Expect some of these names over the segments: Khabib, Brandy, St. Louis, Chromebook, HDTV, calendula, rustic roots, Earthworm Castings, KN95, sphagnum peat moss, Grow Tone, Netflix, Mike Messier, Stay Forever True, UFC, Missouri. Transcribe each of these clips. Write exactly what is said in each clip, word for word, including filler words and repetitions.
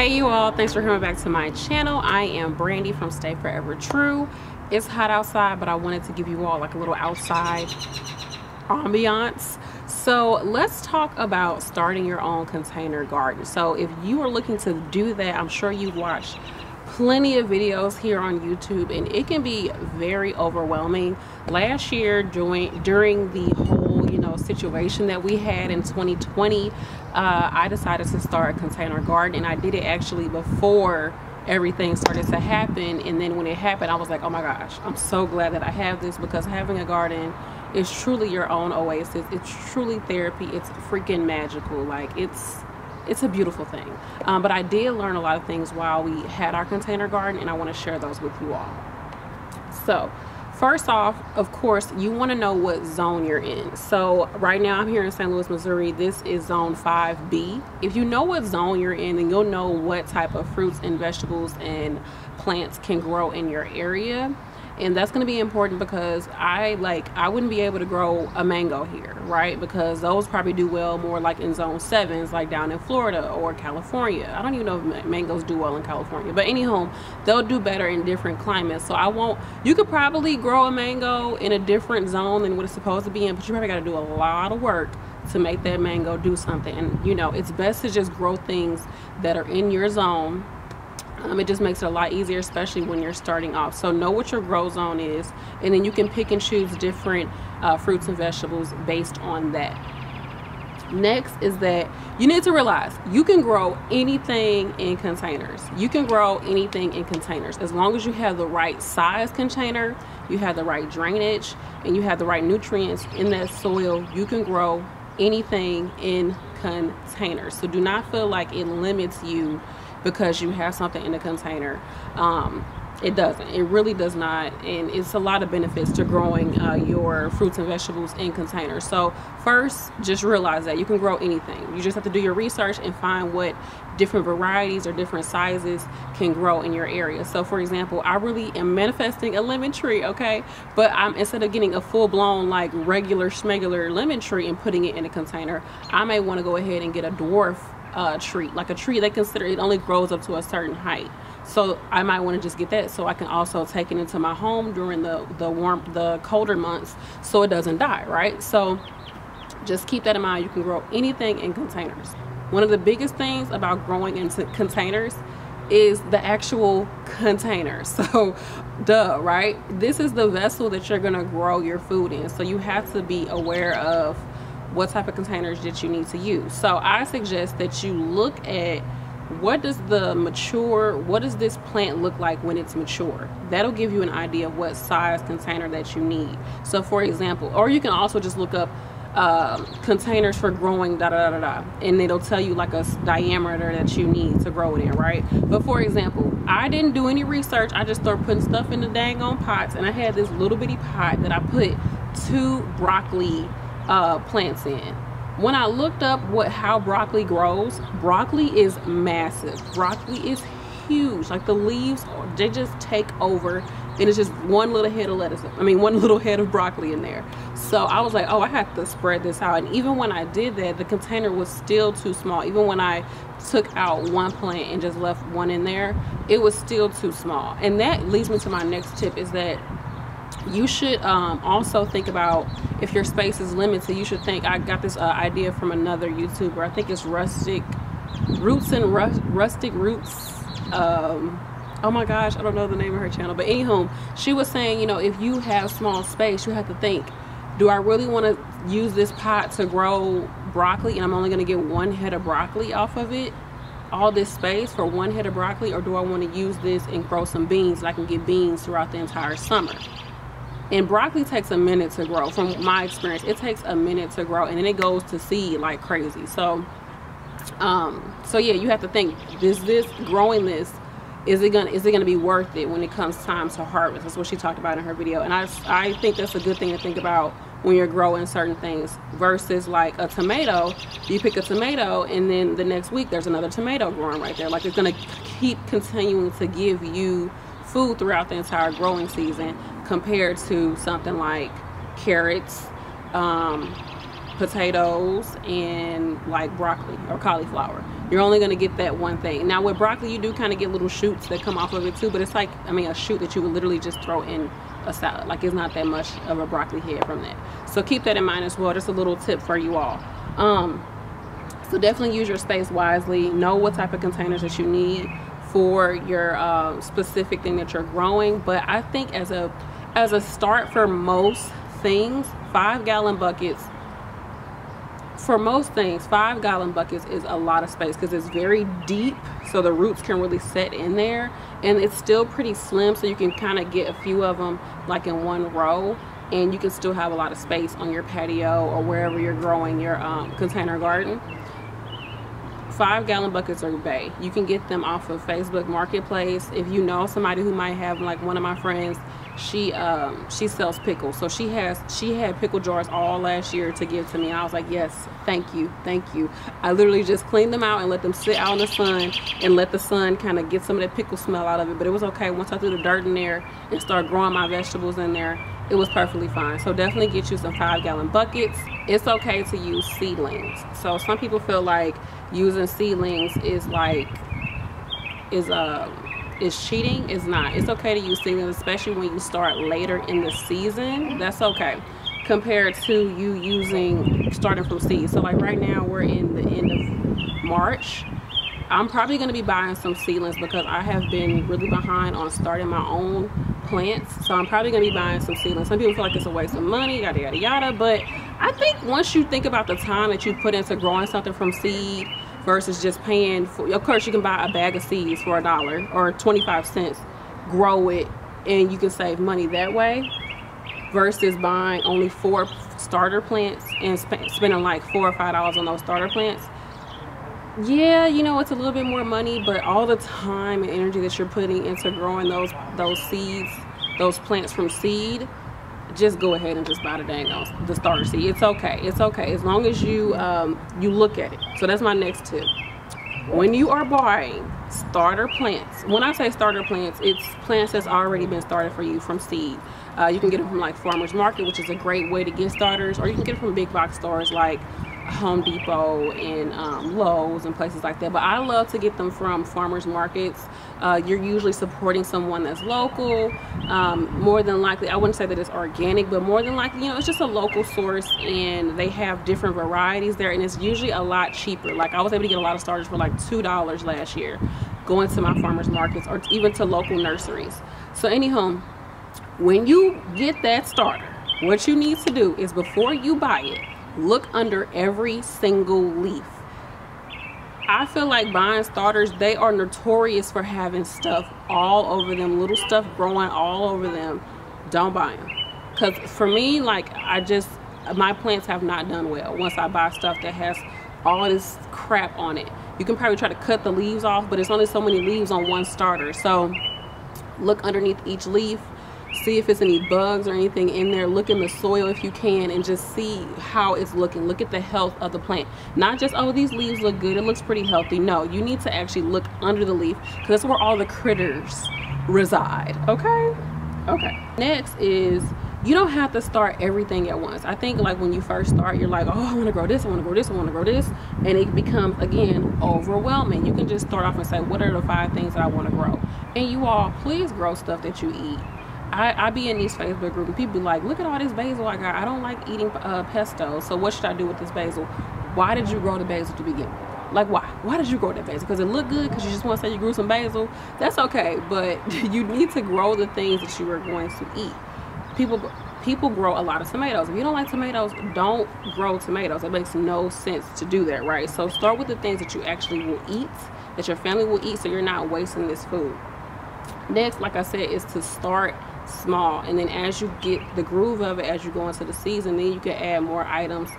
Hey you all, thanks for coming back to my channel. I am Brandy from Stay Forever True. It's hot outside, but I wanted to give you all like a little outside ambiance. So let's talk about starting your own container garden. So if you are looking to do that, I'm sure you've watched plenty of videos here on YouTube and it can be very overwhelming. Last year during during the whole, you know, situation that we had in twenty twenty, uh, I decided to start a container garden, and I did it actually before everything started to happen. And then when it happened, I was like, oh my gosh, I'm so glad that I have this, because having a garden is truly your own oasis. It's truly therapy. It's freaking magical. Like it's It's a beautiful thing. Um, but I did learn a lot of things while we had our container garden, and I want to share those with you all. So first off, of course, you want to know what zone you're in. So right now I'm here in Saint Louis, Missouri. This is zone five B. If you know what zone you're in, then you'll know what type of fruits and vegetables and plants can grow in your area. And that's going to be important, because I like I wouldn't be able to grow a mango here, right? Because those probably do well more like in zone sevens, like down in Florida or California. I don't even know if mangoes do well in California, but anyhow, they'll do better in different climates. So I won't you could probably grow a mango in a different zone than what it's supposed to be in, but you probably got to do a lot of work to make that mango do something. And you know, it's best to just grow things that are in your zone. Um, it just makes it a lot easier, especially when you're starting off. So know what your grow zone is, and then you can pick and choose different uh, fruits and vegetables based on that. Next is that you need to realize you can grow anything in containers. You can grow anything in containers as long as you have the right size container, you have the right drainage, and you have the right nutrients in that soil. You can grow anything in containers. So do not feel like it limits you because you have something in a container. Um, it doesn't, it really does not. And it's a lot of benefits to growing uh, your fruits and vegetables in containers. So first, just realize that you can grow anything. You just have to do your research and find what different varieties or different sizes can grow in your area. So for example, I really am manifesting a lemon tree, okay? But I'm instead of getting a full-blown like regular schmegular lemon tree and putting it in a container, I may wanna go ahead and get a dwarf Uh, tree, like a tree they consider it only grows up to a certain height. So I might want to just get that, so I can also take it into my home during the the warm the colder months, so it doesn't die, right? So just keep that in mind. You can grow anything in containers. One of the biggest things about growing into containers is the actual container. So duh, right? This is the vessel that you're gonna grow your food in, so you have to be aware of what type of containers that you need to use. So I suggest that you look at what does the mature, what does this plant look like when it's mature? That'll give you an idea of what size container that you need. So for example, or you can also just look up uh, containers for growing da da da da, and it'll tell you like a diameter that you need to grow it in, right? But for example, I didn't do any research. I just started putting stuff in the dang on pots, and I had this little bitty pot that I put two broccoli Uh, plants in. When I looked up what how broccoli grows, broccoli is massive. Broccoli is huge. Like the leaves, they just take over, and it's just one little head of lettuce. I mean, one little head of broccoli in there. So I was like, oh, I have to spread this out. And even when I did that, the container was still too small. Even when I took out one plant and just left one in there, it was still too small. And that leads me to my next tip, is that you should um, also think about, if your space is limited, you should think, I got this uh, idea from another YouTuber, I think it's Rustic Roots and Rust, Rustic Roots, um, oh my gosh, I don't know the name of her channel, but anywho, she was saying, you know, if you have small space, you have to think, do I really want to use this pot to grow broccoli, and I'm only going to get one head of broccoli off of it? All this space for one head of broccoli? Or do I want to use this and grow some beans, and I can get beans throughout the entire summer? And broccoli takes a minute to grow. From my experience, it takes a minute to grow, and then it goes to seed like crazy. So um so yeah, you have to think, is this growing this is it gonna is it gonna be worth it when it comes time to harvest? That's what she talked about in her video, and i i think that's a good thing to think about when you're growing certain things, versus like a tomato. You pick a tomato, and then the next week there's another tomato growing right there. Like, it's gonna keep continuing to give you food throughout the entire growing season, compared to something like carrots, um, potatoes, and like broccoli or cauliflower. You're only going to get that one thing. Now with broccoli, you do kind of get little shoots that come off of it too, but it's like, I mean, a shoot that you would literally just throw in a salad. Like, it's not that much of a broccoli head from that. So keep that in mind as well. Just a little tip for you all. Um, so definitely use your space wisely. Know what type of containers that you need for your uh, specific thing that you're growing. But I think as a as a start for most things, five gallon buckets for most things five gallon buckets is a lot of space, because it's very deep, so the roots can really set in there, and it's still pretty slim, so you can kind of get a few of them like in one row, and you can still have a lot of space on your patio or wherever you're growing your um, container garden. Five gallon buckets are bae. You can get them off of Facebook Marketplace. If you know somebody who might have, like one of my friends, she um she sells pickles, so she has she had pickle jars all last year to give to me, and I was like, yes, thank you, thank you. I literally just cleaned them out and let them sit out in the sun and let the sun kind of get some of that pickle smell out of it. But it was okay. Once I threw the dirt in there and started growing my vegetables in there, it was perfectly fine. So definitely get you some five gallon buckets. It's okay to use seedlings. So some people feel like using seedlings is like is a uh, is cheating. It's not. It's okay to use seedlings, especially when you start later in the season. That's okay, compared to you using starting from seed. So like right now we're in the end of March. I'm probably going to be buying some seedlings because I have been really behind on starting my own plants. So I'm probably going to be buying some seedlings. Some people feel like it's a waste of money, yada yada yada, but I think once you think about the time that you put into growing something from seed versus just paying for, of course you can buy a bag of seeds for a dollar or twenty-five cents, grow it, and you can save money that way, versus buying only four starter plants and sp spending like four or five dollars on those starter plants. Yeah, you know, it's a little bit more money, but all the time and energy that you're putting into growing those those seeds, those plants from seed, just go ahead and just buy the dang on the starter seed. It's okay, it's okay, as long as you um you look at it. So that's my next tip. When you are buying starter plants, when I say starter plants, it's plants that's already been started for you from seed. Uh, you can get them from like farmers market, which is a great way to get starters, or you can get them from big box stores like Home Depot and um, Lowe's and places like that. But I love to get them from farmers markets. Uh, you're usually supporting someone that's local. Um, more than likely, I wouldn't say that it's organic, but more than likely, you know, it's just a local source, and they have different varieties there, and it's usually a lot cheaper. Like, I was able to get a lot of starters for like two dollars last year going to my farmers markets or even to local nurseries. So anyhow, when you get that starter, what you need to do is, before you buy it, look under every single leaf. I feel like buying starters, they are notorious for having stuff all over them, little stuff growing all over them. Don't buy them, because for me, like, I just, my plants have not done well once I buy stuff that has all this crap on it. You can probably try to cut the leaves off, but it's only so many leaves on one starter. So look underneath each leaf, see if it's any bugs or anything in there. Look in the soil if you can, and just see how it's looking. Look at the health of the plant, not just, oh, these leaves look good, it looks pretty healthy. No, you need to actually look under the leaf, because that's where all the critters reside. Okay, okay. Next is, you don't have to start everything at once. I think, like, when you first start, you're like, oh, I want to grow this, I want to grow this, I want to grow this, and it becomes, again, overwhelming. You can just start off and say, what are the five things that I want to grow? And you all, please grow stuff that you eat. I, I be in these Facebook groups and people be like, look at all this basil I got. I don't like eating uh, pesto, so what should I do with this basil? Why did you grow the basil to begin with? Like, why? Why did you grow that basil? Because it looked good? Because you just want to say you grew some basil? That's okay, but you need to grow the things that you are going to eat. People, people grow a lot of tomatoes. If you don't like tomatoes, don't grow tomatoes. It makes no sense to do that, right? So start with the things that you actually will eat, that your family will eat, so you're not wasting this food. Next, like I said, is to start small, and then as you get the groove of it, as you go into the season, then you can add more items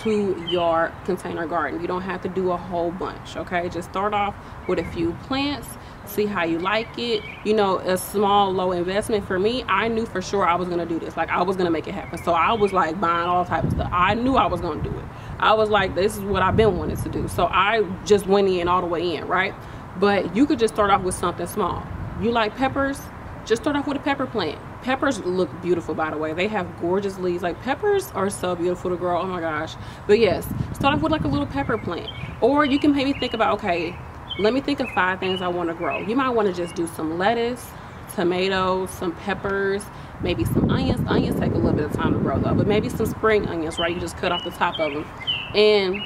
to your container garden. You don't have to do a whole bunch, okay? Just start off with a few plants, see how you like it. You know, a small low investment. For me, I knew for sure I was gonna do this. Like, I was gonna make it happen. So I was like buying all types of stuff. I knew I was gonna do it. I was like, this is what I've been wanting to do. So I just went in all the way in, right? But you could just start off with something small. You like peppers? Just start off with a pepper plant. Peppers look beautiful, by the way. They have gorgeous leaves. Like, peppers are so beautiful to grow. Oh my gosh. But yes, start off with like a little pepper plant. Or you can maybe think about, okay, let me think of five things I want to grow. You might want to just do some lettuce, tomatoes, some peppers, maybe some onions. Onions take a little bit of time to grow though, but maybe some spring onions, right? You just cut off the top of them. And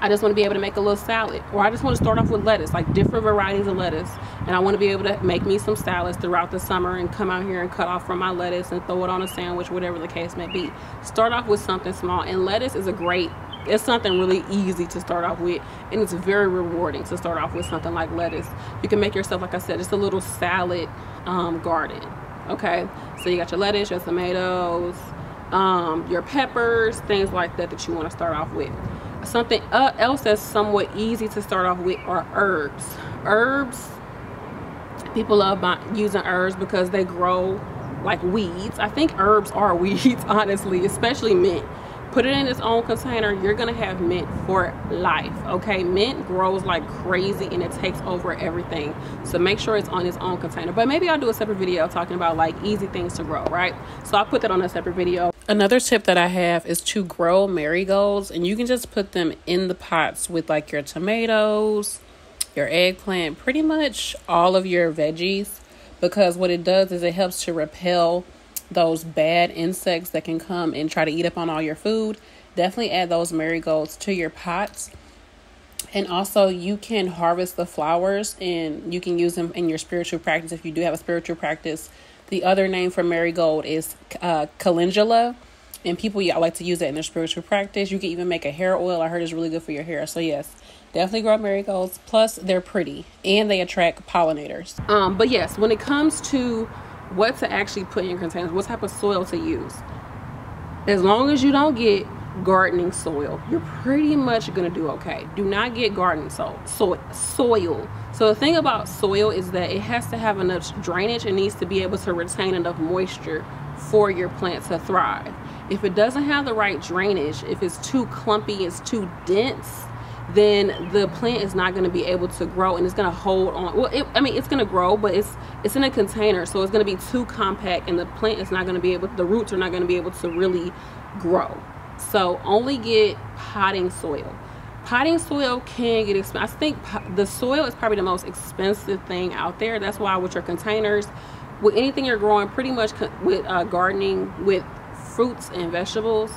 I just want to be able to make a little salad, or I just want to start off with lettuce, like different varieties of lettuce, and I want to be able to make me some salads throughout the summer and come out here and cut off from my lettuce and throw it on a sandwich, whatever the case may be. Start off with something small, and lettuce is a great, it's something really easy to start off with, and it's very rewarding to start off with something like lettuce. You can make yourself, like I said, just a little salad um, garden. Okay, so you got your lettuce, your tomatoes, um, your peppers, things like that that you want to start off with. Something uh, else that's somewhat easy to start off with are herbs. Herbs, people love by using herbs because they grow like weeds. I think herbs are weeds, honestly, especially mint. Put it in its own container, you're gonna have mint for life, okay? Mint grows like crazy and it takes over everything. So make sure it's on its own container. But maybe I'll do a separate video talking about like easy things to grow, right? So I'll put that on a separate video. Another tip that I have is to grow marigolds, and you can just put them in the pots with like your tomatoes, your eggplant, pretty much all of your veggies, because what it does is it helps to repel those bad insects that can come and try to eat up on all your food. Definitely add those marigolds to your pots. And also you can harvest the flowers and you can use them in your spiritual practice if you do have a spiritual practice. The other name for marigold is uh, calendula, and people yeah, like to use that in their spiritual practice. You can even make a hair oil. I heard it's really good for your hair. So yes, definitely grow marigolds. Plus they're pretty and they attract pollinators. Um, but yes, when it comes to what to actually put in your containers, what type of soil to use, as long as you don't get gardening soil, you're pretty much gonna do okay. Do not get gardening soil soil. So the thing about soil is that it has to have enough drainage. It needs to be able to retain enough moisture for your plant to thrive. If it doesn't have the right drainage, if it's too clumpy, it's too dense, then the plant is not going to be able to grow, and it's going to hold on. Well, it, I mean, it's going to grow, but it's it's in a container, so it's going to be too compact, and the plant is not going to be able, the roots are not going to be able to really grow. So only get potting soil. Potting soil can get expensive. I think the soil is probably the most expensive thing out there. That's why with your containers, with anything you're growing, pretty much with uh, gardening, with fruits and vegetables,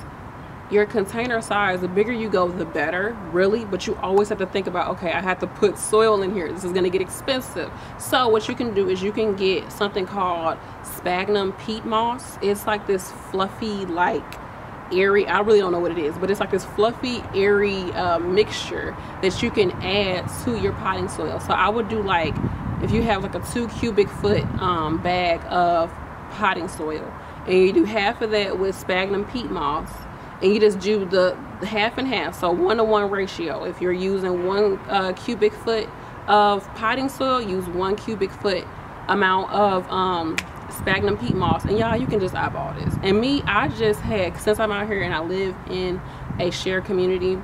your container size, the bigger you go, the better, really. But you always have to think about, okay, I have to put soil in here. This is going to get expensive. So what you can do is you can get something called sphagnum peat moss. It's like this fluffy, like airy, I really don't know what it is, but it's like this fluffy, airy uh, mixture that you can add to your potting soil. So I would do like, if you have like a two cubic foot um, bag of potting soil, and you do half of that with sphagnum peat moss, and you just do the half and half, so one to one ratio. If you're using one uh, cubic foot of potting soil, use one cubic foot amount of um, sphagnum peat moss. And y'all, you can just eyeball this. And me, I just had, since I'm out here and I live in a shared community,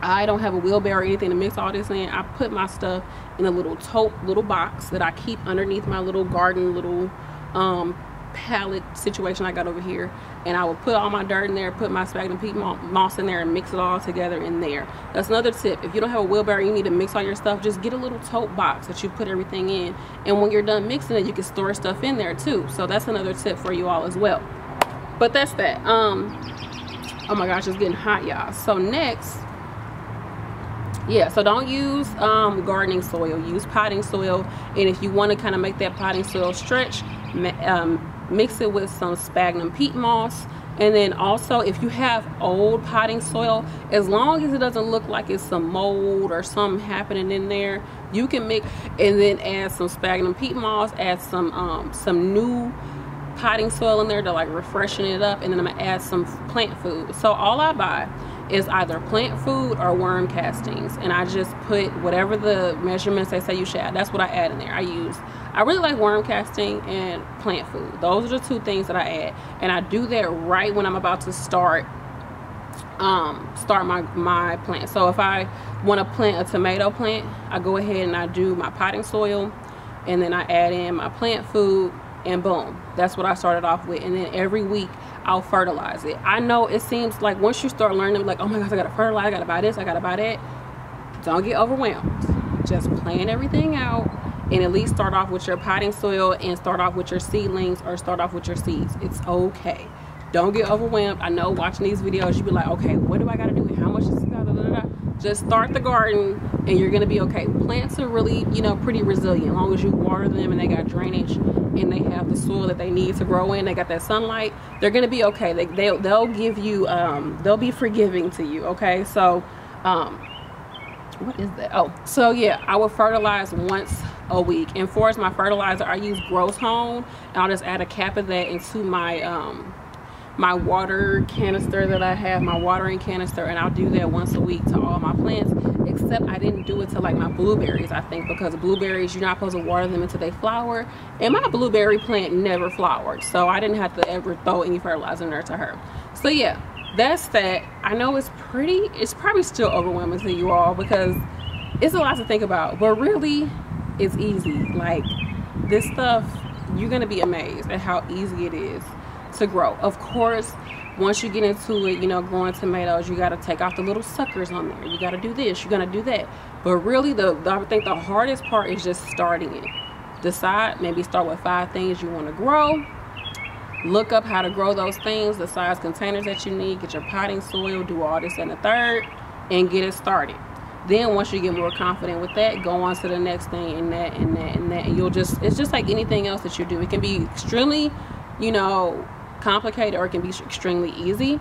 I don't have a wheelbarrow or anything to mix all this in. I put my stuff in a little tote, little box that I keep underneath my little garden, little um, pallet situation I got over here, and I would put all my dirt in there, put my sphagnum peat moss in there, and mix it all together in there. That's another tip. If you don't have a wheelbarrow, you need to mix all your stuff, just get a little tote box that you put everything in, and when you're done mixing it, you can store stuff in there too. So that's another tip for you all as well. But that's that. Um oh my gosh, it's getting hot, y'all. So next, yeah, so don't use um gardening soil, use potting soil. And if you want to kind of make that potting soil stretch, um mix it with some sphagnum peat moss. And then also, if you have old potting soil, as long as it doesn't look like it's some mold or something happening in there, you can mix and then add some sphagnum peat moss, add some um some new potting soil in there to like refreshen it up. And then I'm gonna add some plant food. So all I buy is either plant food or worm castings, and I just put whatever the measurements they say you should add, that's what I add in there. I use I really like worm casting and plant food. Those are the two things that I add, and I do that right when I'm about to start um start my my plant. So if I want to plant a tomato plant, I go ahead and I do my potting soil, and then I add in my plant food, and boom, that's what I started off with. And then every week I'll fertilize it. I know it seems like once you start learning, like, oh my gosh, I gotta fertilize, I gotta buy this, I gotta buy that. Don't get overwhelmed. Just plan everything out and at least start off with your potting soil and start off with your seedlings or start off with your seeds. It's okay. Don't get overwhelmed. I know watching these videos, you'll be like, okay, what do I gotta do? How much is this? Da, da, da, da. Just start the garden and you're gonna be okay. Plants are really, you know, pretty resilient as long as you water them and they got drainage and they have the soil that they need to grow in. They got that sunlight. They're gonna be okay. They, they'll, they'll give you, um, they'll be forgiving to you, okay? So, um, what is that? Oh, so yeah, I will fertilize once a week. And for as my fertilizer, I use Grow Tone, and I'll just add a cap of that into my, um, my water canister that I have, my watering canister, and I'll do that once a week to all my plants, except I didn't do it to like my blueberries, I think, because blueberries, you're not supposed to water them until they flower, and my blueberry plant never flowered, so I didn't have to ever throw any fertilizer in there to her. So yeah, that's that. I know it's pretty, it's probably still overwhelming to you all because it's a lot to think about, but really, it's easy. Like, this stuff, you're gonna be amazed at how easy it is to grow. Of course, once you get into it, you know, growing tomatoes, you got to take off the little suckers on there, you got to do this, you're gonna do that, but really the, the I think the hardest part is just starting it. Decide, maybe start with five things you want to grow, look up how to grow those things, the size containers that you need, get your potting soil, do all this and the third, and get it started. Then once you get more confident with that, go on to the next thing and that and that and that, and you'll just, it's just like anything else that you do. It can be extremely, you know, complicated, or it can be extremely easy.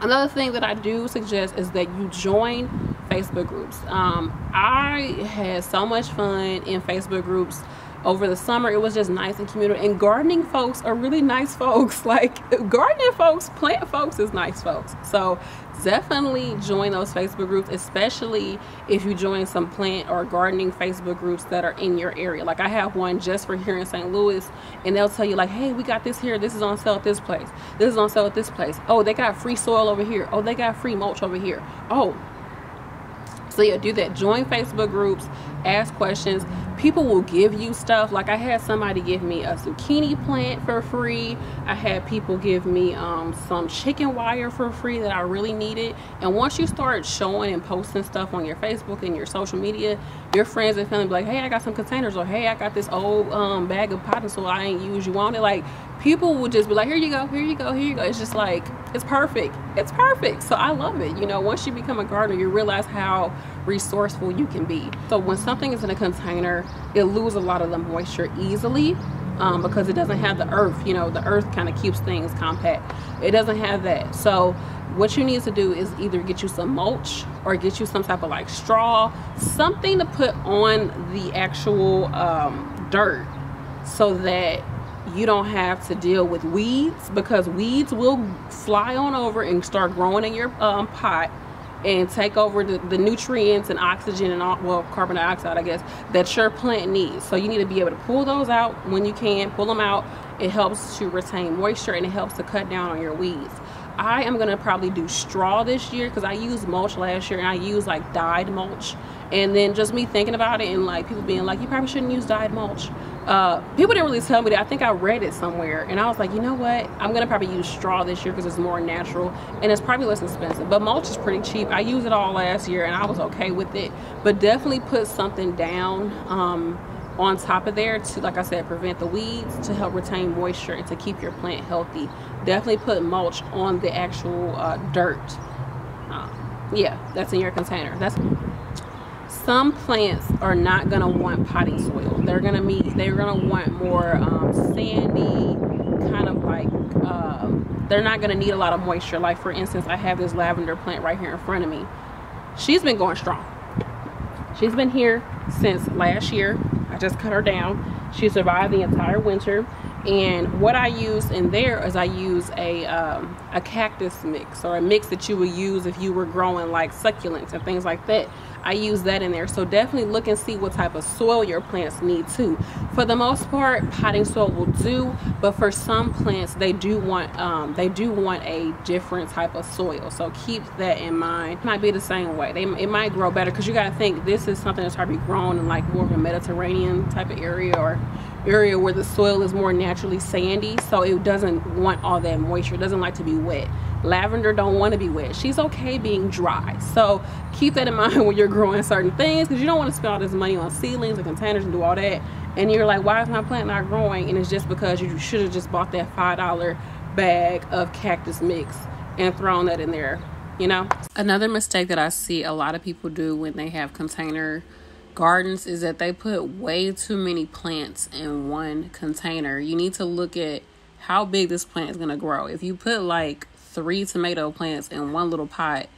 Another thing that I do suggest is that you join Facebook groups. um I had so much fun in Facebook groups over the summer. It was just nice and communal, and gardening folks are really nice folks. Like, gardening folks, plant folks is nice folks. So definitely join those Facebook groups, especially if you join some plant or gardening Facebook groups that are in your area. Like, I have one just for here in Saint Louis, and they'll tell you like, hey, we got this here, this is on sale at this place, this is on sale at this place, oh, they got free soil over here, oh, they got free mulch over here, oh. So yeah, do that. Join Facebook groups, ask questions. People will give you stuff. Like, I had somebody give me a zucchini plant for free. I had people give me um, some chicken wire for free that I really needed. And once you start showing and posting stuff on your Facebook and your social media, your friends and family be like, hey, I got some containers, or hey, I got this old um, bag of potting soil I ain't used, you want it? Like, people will just be like, here you go, here you go, here you go. It's just like, it's perfect, it's perfect. So I love it. You know, once you become a gardener, you realize how resourceful you can be. So when something is in a container, it loses a lot of the moisture easily, um, because it doesn't have the earth. You know, the earth kind of keeps things compact. It doesn't have that. So what you need to do is either get you some mulch or get you some type of like straw, something to put on the actual um, dirt, so that you don't have to deal with weeds, because weeds will fly on over and start growing in your um, pot and take over the, the nutrients and oxygen and all, well, carbon dioxide, I guess, that your plant needs. So you need to be able to pull those out when you can. Pull them out. It helps to retain moisture, and it helps to cut down on your weeds. I am gonna probably do straw this year, because I used mulch last year, and I used like dyed mulch, and then just me thinking about it and like people being like, you probably shouldn't use dyed mulch. Uh, people didn't really tell me that. I think I read it somewhere, and I was like, you know what, I'm gonna probably use straw this year because it's more natural and it's probably less expensive. But mulch is pretty cheap. I used it all last year and I was okay with it, but definitely put something down um, on top of there to, like I said, prevent the weeds, to help retain moisture, and to keep your plant healthy. Definitely put mulch on the actual uh, dirt. Uh, yeah, that's in your container. That's some plants are not gonna want potting soil. They're gonna meet. They're gonna want more um, sandy, kind of like. Uh, they're not gonna need a lot of moisture. Like, for instance, I have this lavender plant right here in front of me. She's been going strong. She's been here since last year. I just cut her down. She survived the entire winter, and what I use in there is I use a um, a cactus mix, or a mix that you would use if you were growing like succulents and things like that. I use that in there. So definitely look and see what type of soil your plants need too. For the most part, potting soil will do, but for some plants, they do want um, they do want a different type of soil. So keep that in mind. It might be the same way. They, it might grow better, because you gotta think this is something that's probably grown in like more of a Mediterranean type of area, or area where the soil is more naturally sandy, so it doesn't want all that moisture. It doesn't like to be wet. Lavender don't want to be wet. She's okay being dry. So keep that in mind when you're growing certain things, because you don't want to spend all this money on seedlings and containers and do all that, and you're like, why is my plant not growing? And it's just because you should have just bought that five dollar bag of cactus mix and thrown that in there, you know. Another mistake that I see a lot of people do when they have container gardens is that they put way too many plants in one container. You need to look at how big this plant is going to grow. If you put like three tomato plants in one little pot,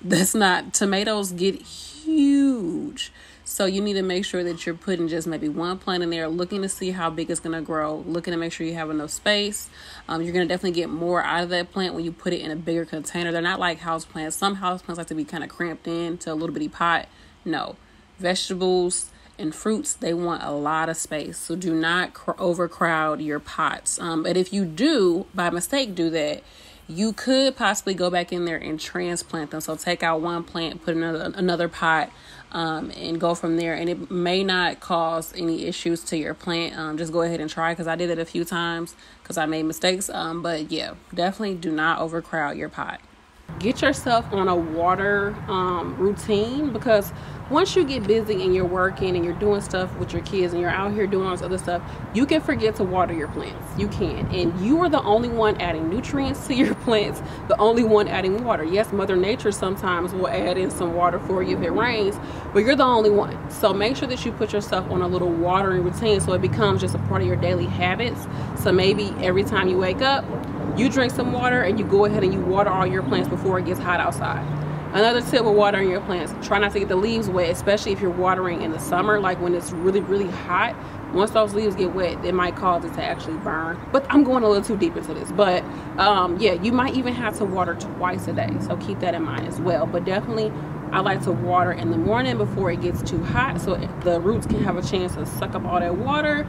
that's not, tomatoes get huge. So you need to make sure that you're putting just maybe one plant in there, looking to see how big it's going to grow, looking to make sure you have enough space. Um, you're going to definitely get more out of that plant when you put it in a bigger container. They're not like houseplants. Some houseplants like to be kind of cramped into a little bitty pot. No. Vegetables and fruits, they want a lot of space. So do not cr- overcrowd your pots. Um, but if you do, by mistake, do that, you could possibly go back in there and transplant them. So take out one plant, put another another pot, um, and go from there. And it may not cause any issues to your plant. Um, just go ahead and try, because I did it a few times because I made mistakes. Um, but yeah, definitely do not overcrowd your pot. Get yourself on a water um, routine, because once you get busy and you're working and you're doing stuff with your kids and you're out here doing all this other stuff, you can forget to water your plants. You can. And you are the only one adding nutrients to your plants, the only one adding water. Yes, Mother Nature sometimes will add in some water for you if it rains, but you're the only one. So make sure that you put yourself on a little watering routine so it becomes just a part of your daily habits. So maybe every time you wake up, you drink some water and you go ahead and you water all your plants before it gets hot outside. Another tip with watering your plants, try not to get the leaves wet, especially if you're watering in the summer, like when it's really, really hot. Once those leaves get wet, it might cause it to actually burn. But I'm going a little too deep into this. But um, yeah, you might even have to water twice a day. So keep that in mind as well. But definitely, I like to water in the morning before it gets too hot, so the roots can have a chance to suck up all that water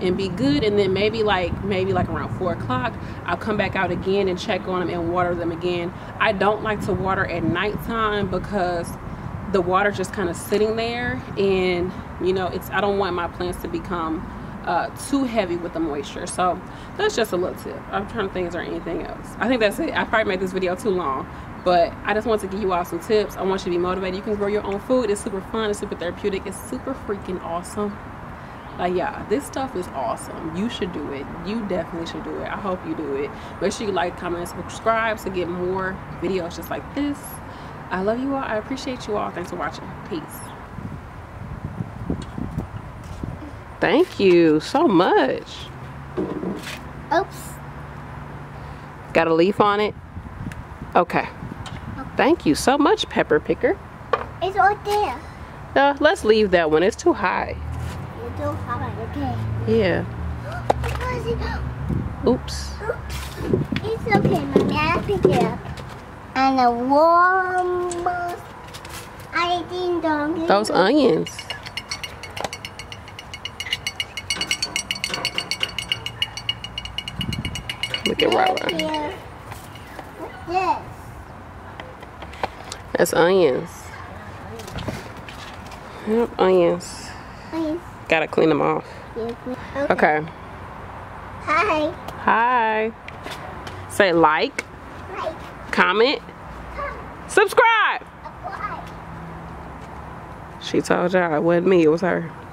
and be good. And then maybe like maybe like around four o'clock, I'll come back out again and check on them and water them again. I don't like to water at nighttime because the water's just kind of sitting there, and you know, it's, I don't want my plants to become uh, too heavy with the moisture. So that's just a little tip. I'm trying to think, is there anything else? I think that's it. I probably made this video too long, but I just want to give you all some tips. I want you to be motivated. You can grow your own food. It's super fun. It's super therapeutic. It's super freaking awesome. Like, yeah, this stuff is awesome. You should do it. You definitely should do it. I hope you do it. Make sure you like, comment, subscribe to get more videos just like this. I love you all. I appreciate you all. Thanks for watching. Peace. Thank you so much. Oops. Got a leaf on it? Okay. Thank you so much, Pepper Picker. It's right there. No, let's leave that one. It's too high. It's too high, okay. Yeah. Oops. Oops. It's okay, Mommy. I picked it up. And a warm... I ding dong. Those onions. Look at Rara. What's this? That's onions. Yep, onions. Onions. Gotta clean them off. Okay. Okay. Hi. Hi. Say like. Like. Comment. Comment. Subscribe. Apply. She told y'all it wasn't me, it was her.